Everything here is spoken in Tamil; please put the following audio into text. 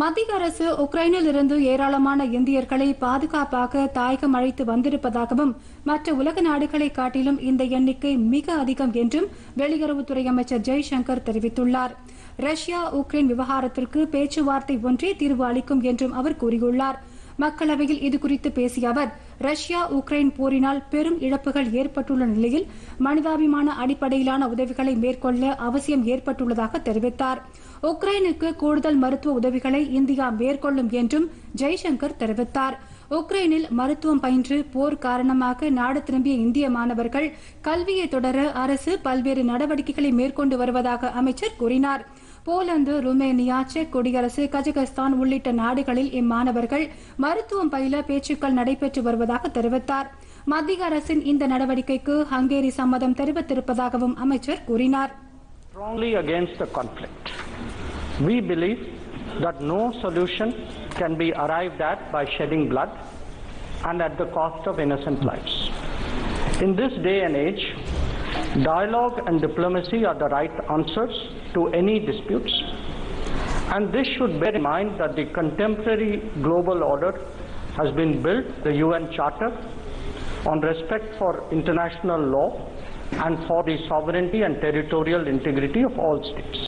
மத்திய அரசு உக்ரைனில் இருந்து ஏராளமான இந்தியர்களை பாதுகாப்பாக தாயகம் அழைத்து வந்திருப்பதாகவும் மற்ற உலக நாடுகளை காட்டிலும் இந்த எண்ணிக்கை மிக அதிகம் என்றும் வெளியுறவுத்துறை அமைச்சர் ஜெய்சங்கர் தெரிவித்துள்ளார். ரஷ்யா உக்ரைன் விவகாரத்திற்கு பேச்சுவார்த்தை ஒன்றே தீர்வு அளிக்கும் என்றும் அவர் கூறியுள்ளார். மக்களவையில் இதுகுறித்து பேசிய அவர், ரஷ்யா உக்ரைன் போரினால் பெரும் இழப்புகள் ஏற்பட்டுள்ள நிலையில் மனிதாபிமான அடிப்படையிலான உதவிகளை மேற்கொள்ள அவசியம் ஏற்பட்டுள்ளதாக தெரிவித்தார். உக்ரைனுக்கு கூடுதல் மருத்துவ உதவிகளை இந்தியா மேற்கொள்ளும் என்றும் ஜெய்சங்கர் தெரிவித்தார். உக்ரைனில் மருத்துவம் பயின்று போர் காரணமாக நாடு திரும்பிய இந்திய மாணவர்கள் கல்வியை தொடர அரசு பல்வேறு நடவடிக்கைகளை மேற்கொண்டு வருவதாக அமைச்சர் கூறினார். போலந்து, ருமேனியா, செக் குடியரசு, கஜகஸ்தான் உள்ளிட்ட நாடுகளில் இம்மாணவர்கள் மருத்துவம் பயில பேச்சுக்கள் நடைபெற்று வருவதாக தெரிவித்தார். மத்திய அரசின் இந்த நடவடிக்கைக்கு ஹங்கேரி சம்மதம் தெரிவித்திருப்பதாகவும் அமைச்சர் கூறினார். Strongly against the conflict. We believe that no solution can be arrived at by shedding blood and at the cost of innocent lives. In this day and age, dialogue and diplomacy are the right answers to any disputes, and this should bear in mind that the contemporary global order has been built, the UN Charter, on respect for international law and for the sovereignty and territorial integrity of all states.